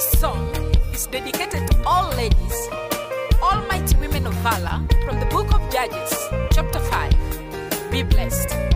This song is dedicated to all ladies, all mighty women of valor, from the book of Judges, chapter 5. Be blessed.